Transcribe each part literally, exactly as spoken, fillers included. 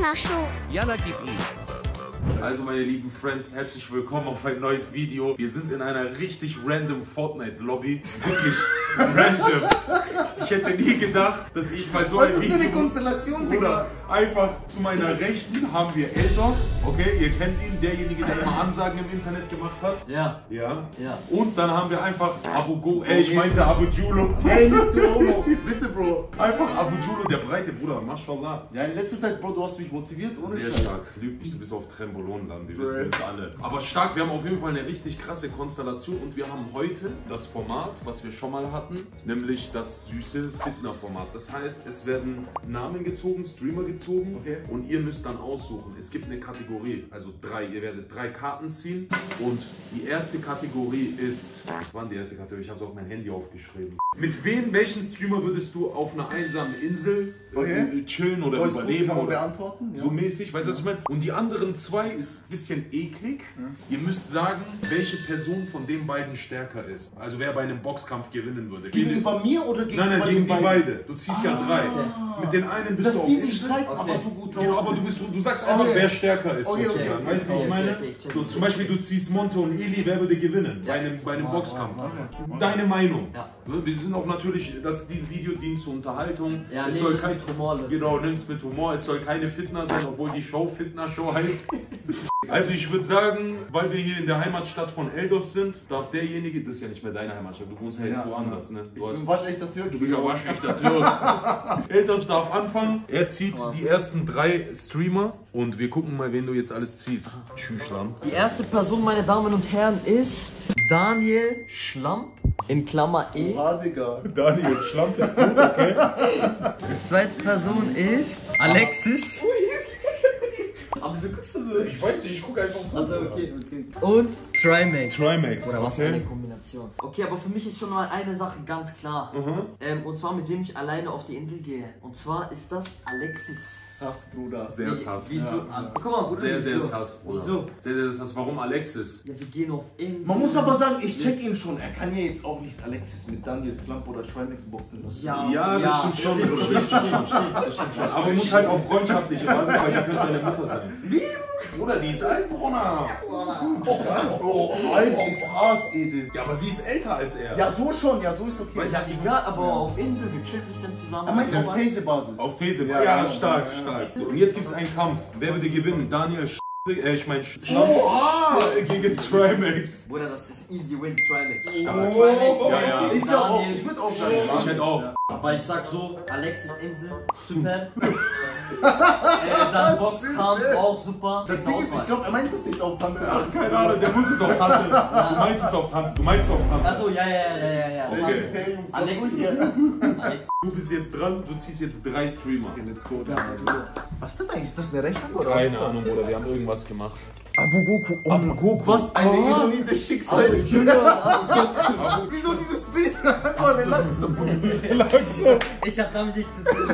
Partnershow. Jana, gib ihm. Also meine lieben Friends, herzlich willkommen auf ein neues Video. Wir sind in einer richtig random Fortnite-Lobby. Wirklich random. Ich hätte nie gedacht, dass ich bei so einem Video... Was ist für eine Konstellation, Digga? Einfach zu meiner Rechten haben wir Eldos, okay? Ihr kennt ihn, derjenige, der immer Ansagen im Internet gemacht hat. Ja. Ja? Ja. Und dann haben wir einfach Abu Go... Ey, ich meinte Abu Djuro. Ey, nicht du, Homo. Bitte, Bro. Einfach Abu Djuro, der breite Bruder. Mashallah. Ja, in letzter Zeit, Bro, du hast mich motiviert, oder? Sehr stark. Lüg nicht, du bist auf Trembolonland. Wir wissen es alle. Aber stark, wir haben auf jeden Fall eine richtig krasse Konstellation. Und wir haben heute das Format, was wir schon mal hatten, nämlich das süße Fitner-Format. Das heißt, es werden Namen gezogen, Streamer gezogen, okay, und ihr müsst dann aussuchen. Es gibt eine Kategorie, also drei. Ihr werdet drei Karten ziehen und die erste Kategorie ist... Was war denn die erste Kategorie? Ich habe es auf mein Handy aufgeschrieben. Mit wem, welchen Streamer würdest du auf einer einsamen Insel okay. chillen oder Weiß überleben? Kann man oder beantworten? Ja. So mäßig, weißt du, ja. was ich meine? Und die anderen zwei ist ein bisschen eklig. Ja. Ihr müsst sagen, welche Person von den beiden stärker ist. Also wer bei einem Boxkampf gewinnen würde. Gegenüber mir oder gegenüber nein, nein, gegen die beide. Du ziehst ah. ja drei. Mit den einen bist das du auf Insel. Streit, aber okay. du gut genau, aber du, bist, du sagst einfach, okay. wer stärker ist. Okay, okay, okay. Weißt du, okay, okay, okay, okay, okay. so, zum Beispiel, du ziehst Monte und Eli, wer würde gewinnen? Ja. Bei einem, bei einem oh, Boxkampf. Oh, oh, oh. Deine Meinung. Ja. Wir sind auch natürlich, das Video dient zur Unterhaltung. Ja, es soll kein Humor, Leute. Genau, nimm's mit Humor. Es soll keine Fitner sein, obwohl die Show Fitner-Show heißt. Also ich würde sagen, weil wir hier in der Heimatstadt von Eldos sind, darf derjenige, das ist ja nicht mehr deine Heimatstadt, du wohnst ja jetzt woanders, ne? Du ich bin waschechter Türke. Du bist ja waschechter Türke. Eldos darf anfangen, er zieht oh. die ersten drei Streamer und wir gucken mal, wen du jetzt alles ziehst. Tschüss, Schlamm. Die erste Person, meine Damen und Herren, ist Daniel Schlump, in Klammer E. Ah, Digga. Daniel Schlump ist gut, okay. Die zweite Person ist Alexis. Aber wieso guckst du so? Ich weiß nicht, ich gucke einfach so. Also, okay, okay. Und Trymacs. Trymacs. Oder was für eine Kombination. Okay, aber für mich ist schon mal eine Sache ganz klar. Mhm. Ähm, und zwar, mit wem ich alleine auf die Insel gehe. Und zwar ist das Alexis. Sass, Bruder. Sehr sass. Wieso? Ja. Guck mal, Bruder. Sehr, sehr sass, Bruder. Wieso? Sehr, sehr sass. Warum Alexis? Ja, wir gehen auf Insel. Man muss aber sagen, ich check ihn schon. Er kann ja jetzt auch nicht Alexis mit Daniel Slump oder Trymacs boxen lassen. Ja, ja, das ja. stimmt schon. Das stimmt schon. Aber man muss halt auf freundschaftliche Basis, weil die könnte deine Mutter sein. Lieben! Bruder, die ist Altbrunner. Oh, alt ist hart, Edith. Ja, aber sie ist älter als er. Ja, so schon. Ja, so ist okay. Ja, egal, aber auf Insel, wir chillen ein bisschen zusammen. Er meint auf These-Basis. Auf These, ja, stark, stark. So, und jetzt gibt es einen Kampf. Wer würde gewinnen? Daniel Sch... Äh, ich meine Sch... Oh, ah, gegen Trymacs. Bruder, das ist easy win, Trymacs. Oh, Trymacs. Ja, ja. Ich glaube auch. Ich würde auch sagen. Ich hätte auch. Ja. Aber ich sag so, Alexis Insel, super. äh, dann Boxkampf, auch super. Das Ding ist, ich glaube, er meint es nicht auf Tante. Ach, keine Ahnung, der muss es auf Tante. Du meinst es auf Tante. Du meinst es auf Tante. Achso, ja, ja, ja, ja, ja. Okay. Okay. Alexis. Alexis. Du bist jetzt dran, du ziehst jetzt drei Streamer. Okay, let's go. Ja, also. Was ist das eigentlich? Ist das eine Rechnung oder was? Keine Ahnung, Bruder, wir haben irgendwas gemacht. Abu Goku, oh, Abu Goku. Was eine oh. Ironie des Schicksals. Wieso dieses Bild? Oh, relax. Ich hab damit nichts zu tun.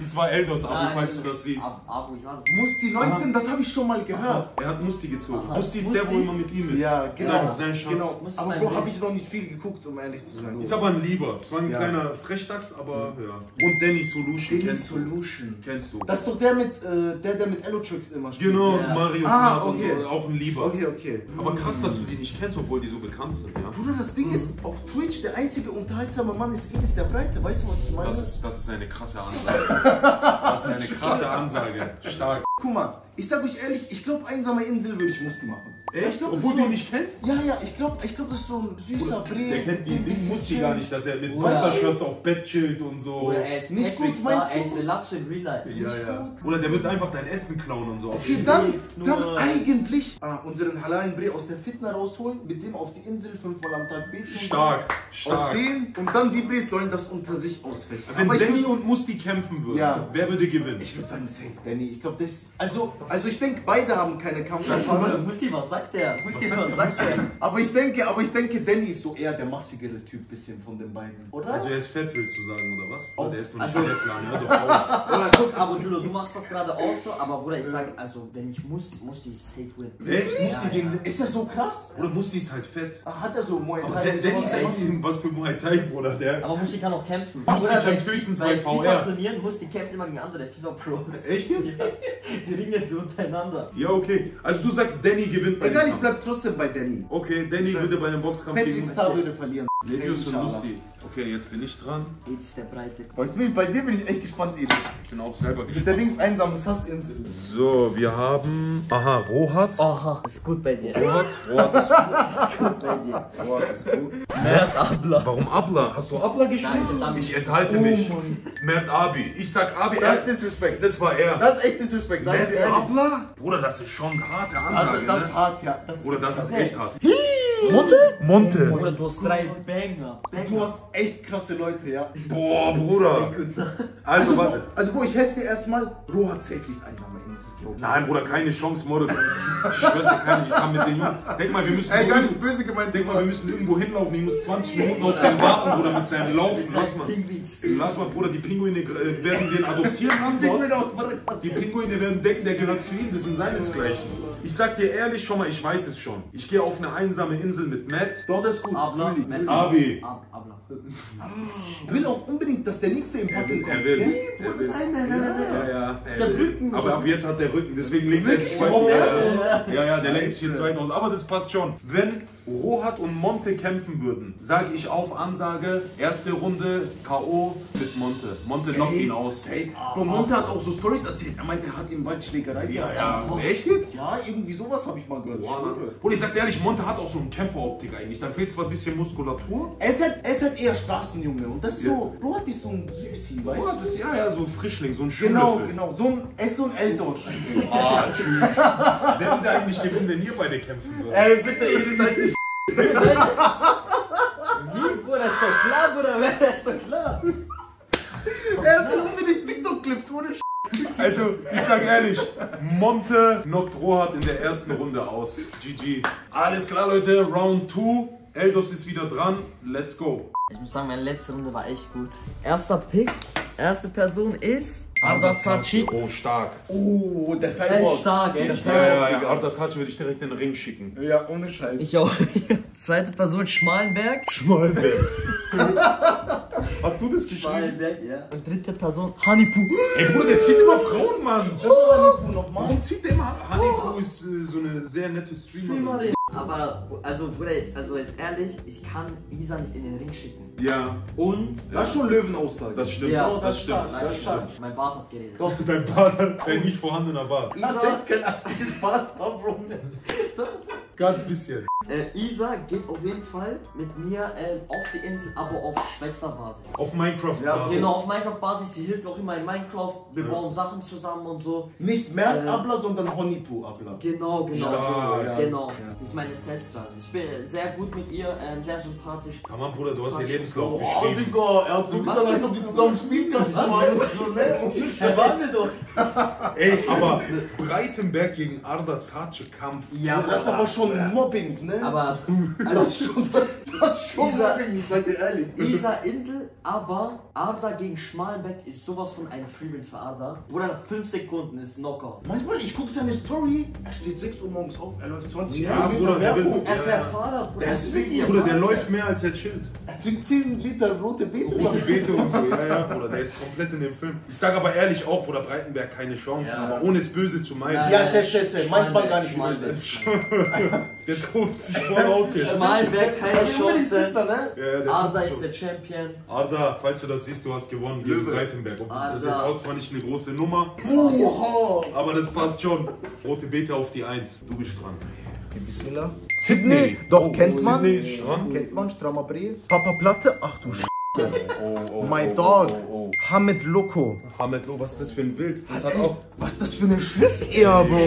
Das war Eldos, Abu, nein, falls du das siehst. Abu, ich weiß. Musti neunzehn, aha, das habe ich schon mal gehört. Er hat Musti gezogen. Aha. Musti ist der, wo immer mit ihm ist. Ja, genau. Sein Schatz. Genau. Aber Bro, habe ich noch nicht viel geguckt, um ehrlich zu sein. Ist aber ein Lieber. Zwar ein ja. kleiner Frechdachs, aber ja. Und Danny Solution. Danny kennst Solution. Du. Kennst du. Das ist doch der, mit, äh, der, der mit Elotrix immer spielt. Genau, yeah. Mario. Ah, okay. So, auch ein Lieber. Okay, okay. Aber krass, dass du die nicht kennst, obwohl die so bekannt sind, ja? Bruder, das Ding ist, auf Twitch der einzige unterhaltsame Mann ist Elis der Breite. Weißt du, was ich meine? Das ist, das ist eine krasse Ansage. Das ist eine krasse Ansage. Stark. Guck mal, ich sag euch ehrlich, ich glaube, einsame Insel würde ich Musti machen. Echt? Glaub, obwohl du ihn so nicht kennst? Ja, ja, ich glaube, ich glaub, das ist so ein süßer Bre. Der kennt die Ding Musti gar nicht, dass er mit Wasserschürz auf Bett chillt und so. Oder er ist nicht gut, meinst du? Er ist relaxed in real life. Ja, ja. Oder der wird einfach dein Essen klauen und so. Okay, dann, dann eigentlich ah, unseren halalen Bre aus der Fitna rausholen, mit dem auf die Insel fünfmal am Tag beten. Stark, stark. Auf den und dann die Bres sollen das unter sich ausfechten. Wenn Danny und Musti kämpfen würden, ja, wer würde gewinnen? Ich würde sagen, safe Danny. Ich glaube, das. Also, also ich denke, beide haben keine Kampf. Musti, was sagt? sagt der? Musti was, was sagt er? Aber ich denke, aber ich denke, Danny ist so eher der massigere Typ bisschen von den beiden, oder? Also er ist fett, willst du sagen, oder was? Auf, der ist noch nicht also, fett, lang, hör doch auf. Oder guck, Abu Djuro, du machst das gerade auch so, aber Bruder, ich sag, also wenn ich muss, Musti safe win. Wirklich? Ja, Musti gegen, ja. Ist er so krass? Oder Musti ist halt fett. Hat er so Muay Thai? Aber Danny ist eigentlich was für Muay Thai, Bruder, der. Aber Musti kann auch kämpfen. Musti kämpft höchstens bei V R. Turnieren Musti kämpft immer gegen andere FIFA-Pros. Echt jetzt? Die ringen jetzt so untereinander. Ja, okay. Also du sagst, Danny gewinnt bei egal, ich bleib trotzdem bei Danny. Okay, Danny würde bei einem Boxkampf gegen Star würde verlieren. Ledius und Musti. Okay, jetzt bin ich dran. Edis ist der Breite. Bei dir bin ich echt gespannt, Edis. Ich bin auch selber gespannt. Mit der links einsamen Sass-Insel. So, wir haben... Aha, Rohat. Aha, ist gut bei dir. Rohat? Rohat ist gut. Ist gut bei dir. Rohat ist gut. Mert Abla. Warum Abla? Hast du Abla geschrieben? Nein, ich enthalte mich. Oh Mert Abi. Ich sag Abi. Das ist Disrespect. Das war er. Das ist echt Disrespect. Mert Abla? Bruder, das ist schon harte Ansage, also, das ne? Ist hart, ja. Das Bruder, das, das ist echt hart. Monte? Monte. Bruder, du hast drei Banger. Banger. Du hast echt krasse Leute, ja. Boah, Bruder. Also, warte. Also, Bro, ich helfe dir erstmal. Bro hat safe nicht einsame Insel. Nein, Bruder, keine Chance, Morde. Ich schwör's ja keine, ich kann mit den Jungen. Denk mal, wir müssen. Ey, gar nicht böse gemeint. Denk mal, wir müssen irgendwo hinlaufen. Ich muss zwanzig Minuten auf den warten, Bruder, mit seinem Laufen. Lass mal. Lass mal, Bruder, die Pinguine äh, werden den adoptieren. Die Pinguine werden denken, der gehört zu ihm. Das sind seinesgleichen. Ich sag dir ehrlich schon mal, ich weiß es schon. Ich gehe auf eine einsame Insel mit Matt. Dort ist gut. Abla. Matt. Abi. Ab, Abla. Ich will auch unbedingt, dass der nächste im Patten kommt. Er will. Er will. Nein, nein, nein, nein. Ja, ja. Er der Rücken. Aber ab jetzt hat der Rücken, deswegen legt er sich zweitens. Ja, ja, der längst hier zweitens. Aber das passt schon. Wenn Rohat und Monte kämpfen würden, sage ich auf Ansage, erste Runde K O mit Monte. Monte lockt ihn aus. Bro, Monte hat auch so Storys erzählt. Er meinte, er hat ihm Waldschlägerei. Ja, ja. Echt jetzt? Ja, irgendwie sowas habe ich mal gehört. Und ich sag dir ehrlich, Monte hat auch so eine Kämpferoptik eigentlich. Da fehlt zwar ein bisschen Muskulatur. Es hat, es hat eher Straßenjunge. Und das ist so, Rohat ist so ein Süßi, weißt du? Das ja, ja, so ein Frischling, so ein Schüler. Genau, genau. So ein, er ist so ein Eldos. Ah, tschüss. Wer würde eigentlich gewinnen, wenn ihr beide kämpfen würdet? Ey, bitte, ihr seid nicht. Wie, Bruder, ist doch klar, Bruder, wer ist doch klar? Er will unbedingt TikTok-Clips ohne Sch***. Also, ich sag ehrlich, Monte knockt Rohat in der ersten Runde aus. G G. Alles klar, Leute, Round zwei. Eldos ist wieder dran. Let's go. Ich muss sagen, meine letzte Runde war echt gut. Erster Pick, erste Person ist... Arda Saci. Oh, stark. Oh, das ist echt stark, ey. Ja, ja, ja. Arda Saci würde ich direkt in den Ring schicken. Ja, ohne Scheiß. Ich auch. Zweite Person, Schmalenberg. Schmalenberg. Hast du das geschrieben? Schmalenberg, ja. Und dritte Person, Honeypuu. Ey, Bruder, der zieht immer Frauen, Mann. Honeypuu nochmal. Warum zieht der immer? Honeypuu ist äh, so eine sehr nette Streamerin. Aber, also, Bruder, jetzt, also jetzt ehrlich, ich kann Isa nicht in den Ring schicken. Ja. Und? Ja. Das ist schon Löwenaussage. Das stimmt. Ja, das, das stimmt. Nein, das stimmt. stimmt. Mein Bart hat geredet. Doch, dein Bart hat ein nicht vorhandener Bart. Isa hat kein aktives Bart, Bro. Ganz bisschen. Äh, Isa geht auf jeden Fall mit mir äh, auf die Insel, aber auf Schwesterbasis. Auf Minecraft-Basis. Ja, genau, auf Minecraft-Basis. Sie hilft mir auch immer in Minecraft. Wir ja. bauen Sachen zusammen und so. Nicht Mert äh, Abla, sondern Honeypuu Abla. Genau, genau. Ja, so, ja. genau. Ja. Das ist meine Sestra. Ich bin sehr gut mit ihr, äh, sehr sympathisch. Ja, Mann, Bruder, du hast ihr Lebenslauf geschrieben. Oh, Digga, er hat so getan, als ob du zusammen spielen kannst. Er war mir doch. Ey, aber Breitenberg gegen Arda Saci Kampf. Ja, das ist aber schon ja. Mobbing, ne? Aber also das ist schon, das, das schon Isa, Mobbing, ich sag dir ehrlich. Isa Insel, aber Arda gegen Schmalenberg ist sowas von ein Freeman für Arda. Bruder, fünf Sekunden ist Knockout. Manchmal, ich guck seine Story, er steht sechs Uhr morgens auf, er läuft zwanzig Minuten mehr rum. Er fährt Fahrrad, Bruder. Der ist wirklich, Bruder, der läuft mehr als er chillt. Er trinkt zehn Liter rote Beete. Rote Beete und so, ja, ja, Bruder, der ist komplett in dem Film. Ich sag aber ehrlich auch, Bruder, Breitenberg keine Chance, ja. aber ohne es böse zu meinen. Ja, sehr schön, manchmal gar nicht böse. Der tobt sich voraus jetzt. Schmalenberg, keine Chance. Ja, Arda ist der Champion. Arda, falls du das siehst, du hast gewonnen gegen Breitenberg. Das ist jetzt auch zwar nicht eine große Nummer, oh. aber das passt schon. Rote Beete auf die Eins. Du bist dran. Sydney, doch kennt man. Sydney ist stramm. Kennt man, strammer Brief. Papa Platte, ach du Sch***. Oh, oh, My oh, Dog, oh, oh, oh. Hamed Loko. Hamed Loko, was ist das für ein Bild? Das hat, hat auch. Was ist das für eine Schrifterbe?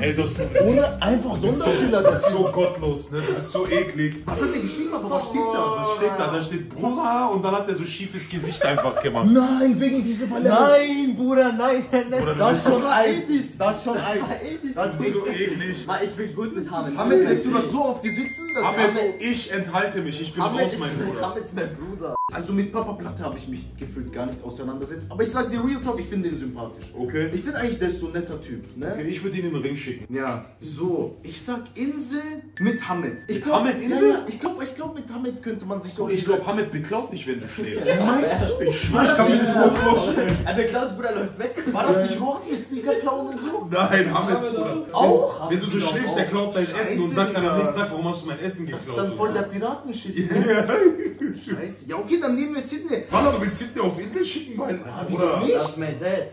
Eldos, ohne einfach Sonderschüler. Du bist so gottlos, ne? Du bist so eklig. Was hat der geschrieben? Aber was steht da? Was steht da? Da steht Bruder und dann hat er so schiefes Gesicht einfach gemacht. Nein, wegen dieser Ballett. Nein, Bruder, nein, nein, nein. Bruder, das ist schon eighties. Das ist schon eighties. Das ist so eklig. Ich bin gut mit Hamed. Hamed, lässt du das so auf die sitzen? Hamed, ich enthalte mich. Ich bin raus, mein Bruder. Hamed ist mein Bruder. Also mit Papa Platte habe ich mich gefühlt gar nicht auseinandersetzt. Aber ich sag dir Real Talk, ich finde ihn sympathisch. Okay. Ich finde eigentlich, der ist so ein netter Typ, ne? Okay, ich würde ihn in den Ring schicken. Ja. So, ich sag Insel mit Hamed. Ich glaub, Hamed Insel? Ja, ich glaube, ich glaub, mit Hamed könnte man sich doch... Ich glaube, Hamed beklaut dich, wenn du schläfst. Ja. Meinst du? Ich schwör, ich kann mich das nicht vorstellen. Er beklaut, Bruder, läuft weg. War das nicht Rohat mit Sneakerklauen und so? Nein, Hamed, Bruder. Auch? Wenn du so schläfst, der klaut dein Essen und sagt dann am nächsten Tag, warum hast du mein Essen geklaut? Das ist dann voll der Piratenshit. Scheiße. Ja, okay, dann nehmen wir Sydney. Was, du willst Sydney auf Insel schicken, mein Bruder? Wieso nicht? Das ist mein Dad.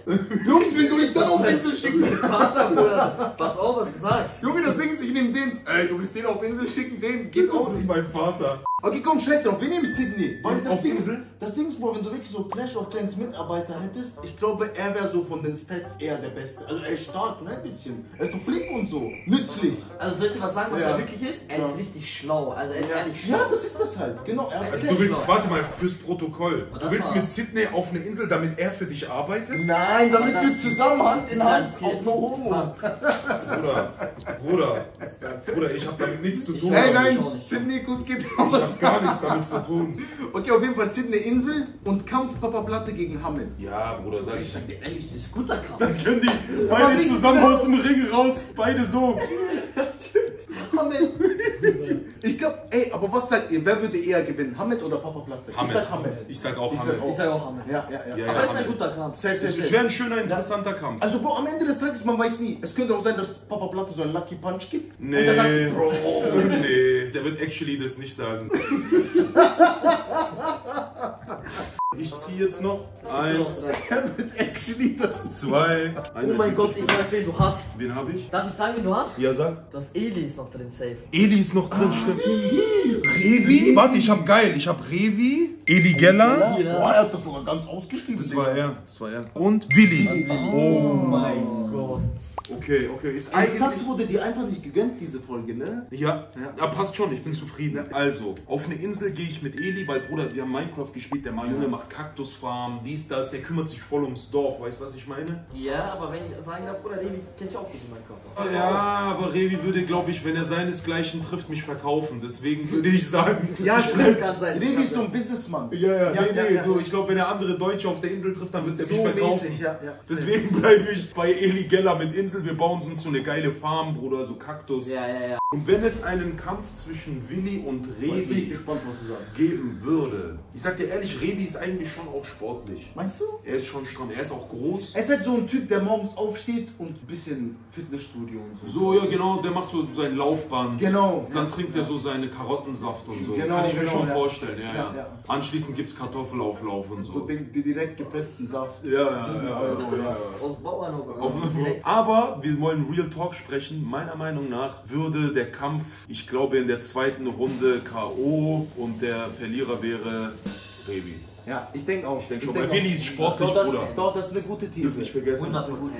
Jungs, wie soll ich dann auf Insel schicken? Das ist mein Vater, Bruder. Pass auf, was du sagst. Junge, das Ding ist, ich nehme den. Ey, du willst den auf Insel schicken, den geht aus. Das ist mein Vater. Okay, komm, scheiß drauf, wir nehmen Sydney. Weil das Ding ist, das Ding ist, Bro, wenn du wirklich so Clash of Clans Mitarbeiter hättest, ich glaube, er wäre so von den Stats eher der Beste. Also er ist stark, ne, ein bisschen. Er ist doch flink und so, nützlich. Also soll ich dir was sagen, was ja. er wirklich ist? Er ja. ist richtig schlau, also er ist ja. ehrlich schlau. Ja, das ist das halt, genau. Er ist also, du willst, warte mal, fürs Protokoll, du willst war. mit Sydney auf eine Insel, damit er für dich arbeitet? Nein, damit du zusammen hast, in Hand auf No Homo. Bruder, Bruder, Bruder, ich hab damit nichts zu tun. Hey, nein, Sydney, Kuss geht auf. Gar nichts damit zu tun. Okay, auf jeden Fall Sydney Insel und Kampf Papa Platte gegen Hamed. Ja, Bruder, sag ich. Ich sag dir ehrlich, das ist guter Kampf. Dann können die beide zusammen aus dem Ring raus, beide so. Hamed. Ich glaube, ey, aber was sagt ihr? Wer würde eher gewinnen? Hamed oder Papa Platte? Hamed. Ich sag Hamed. Ich sag auch Hamed. Ich sag auch Hamed. Ja, ja, ja. ja aber ja, ist ein guter Kampf. Safe, safe, safe. Es wäre ein schöner, interessanter ja. Kampf. Also, Bro, am Ende des Tages, man weiß nie. Es könnte auch sein, dass Papa Platte so einen Lucky Punch gibt. Nee, und der sagt, Bro, nee. Der wird actually das nicht sagen. Ich ziehe jetzt noch eins. Er wird actually das zwei. Oh mein Gott, ich weiß, wen du hast. Wen habe ich? Darf ich sagen, wen du hast? Ja, sag. Du hast Eli ist noch drin, safe. Eli ist noch drin, stimmt. Revi? Warte, ich hab geil. Ich hab Revi, Eli Gellar. Boah, er hat das sogar ganz ausgeschrieben. Das war er. Das war er. Und Willy. Oh mein Gott. Okay, okay. Ist das wurde dir einfach nicht gegönnt, diese Folge, ne? Ja, ja, passt schon. Ich bin zufrieden. Also, auf eine Insel gehe ich mit Eli, weil, Bruder, wir haben Minecraft gespielt. Der Maljunge macht Kaktusfarm, dies, das. Der kümmert sich voll ums Dorf. Weißt du, was ich meine? Ja, aber wenn ich sagen darf, Bruder, Revi kennt ja auch nicht in Minecraft. Ja, aber Revi würde, glaube ich, wenn er seinesgleichen trifft, mich verkaufen. Deswegen würde ich sagen... Ja, das kann sein. Revi ist so ein Businessmann. Ja, ja, nee, nee. Ich glaube, wenn er andere Deutsche auf der Insel trifft, dann wird er mich verkaufen. Deswegen bleibe ich bei Eli Gellar mit Insel. Wir bauen uns so eine geile Farm, Bruder, so Kaktus. Ja, ja, ja. Und wenn es einen Kampf zwischen Willy und Revi gespannt, was du sagst. geben würde, ich sag dir ehrlich, Revi ist eigentlich schon auch sportlich. Meinst du? Er ist schon stramm, er ist auch groß. Er ist halt so ein Typ, der morgens aufsteht und ein bisschen Fitnessstudio und so. So, ja genau, der macht so sein Laufband. Genau. Dann ja, trinkt ja. er so seine Karottensaft und so. Genau, Kann ich mir genau, schon ja. vorstellen, ja, ja, ja. Anschließend gibt's Kartoffelauflauf und so. So den direkt gepressten Saft. Ja, ja, ja. Aus Bauernhof. Aber wir wollen Real Talk sprechen. Meiner Meinung nach würde der Kampf, ich glaube, in der zweiten Runde K O und der Verlierer wäre Revi. Ja, ich denke auch. Ich denke schon, weil Willy ist sportlich, Bruder. Doch, das ist eine gute These. Nicht vergessen.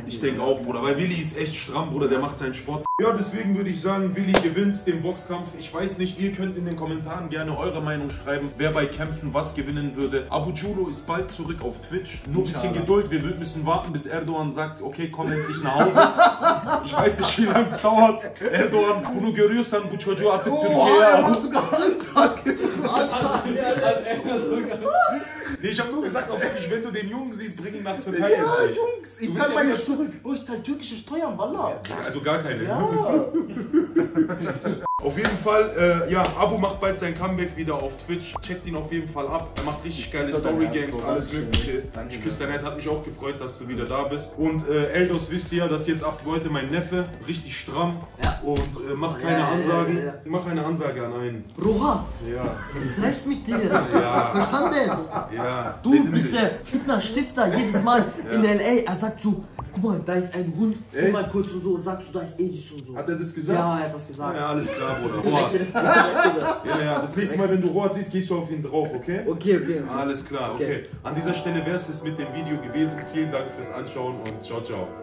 Ich denke auch, Bruder, weil Willy ist echt stramm, Bruder, der macht seinen Sport. Ja, deswegen würde ich sagen, Willy gewinnt den Boxkampf. Ich weiß nicht, ihr könnt in den Kommentaren gerne eure Meinung schreiben, wer bei Kämpfen was gewinnen würde. Abu Djuro ist bald zurück auf Twitch. Nur ein bisschen Geduld, wir müssen warten, bis Erdogan sagt, okay, komm endlich nach Hause. Ich weiß nicht, wie lange es dauert. Erdogan, bunu görüyorsan bu çocuğu artık Türkiye'ye al. Oh, er hat sogar Ansage. Was? Nee, ich hab nur gesagt, auch wirklich, wenn du den Jungen siehst, bring ihn nach Türkei. Ja, gleich. Jungs, ich zahl meine Steuern. Oh, ich zahl türkische Steuern, Wallah. Ja, also gar keine. Ja. Auf jeden Fall, äh, ja, Abu macht bald sein Comeback wieder auf Twitch. Checkt ihn auf jeden Fall ab. Er macht richtig geile Story-Games, alles Mögliche. Ich küsse dein Herz, hat mich auch gefreut, dass du wieder da bist. Und äh, Eldos, wisst ihr, dass jetzt ab heute mein Neffe richtig stramm ja. und äh, macht keine ja, Ansagen. Ja, ja, ja. Mach eine Ansage an einen. Rohat! Ja. Was reicht mit dir? Ja. Verstanden? Ja. Du bist der Fitness-Stifter jedes Mal ja. in L A. Er sagt so. guck mal, da ist ein Hund, guck mal kurz und so und sagst du, da ist Edis und so. Hat er das gesagt? Ja, er hat das gesagt. Ja, alles klar, Bruder. Rohat. Ja, ja, das nächste Mal, wenn du Rohat siehst, gehst du auf ihn drauf, okay? Okay, okay. Alles klar, okay. An dieser Stelle wäre es mit dem Video gewesen. Vielen Dank fürs Anschauen und ciao, ciao.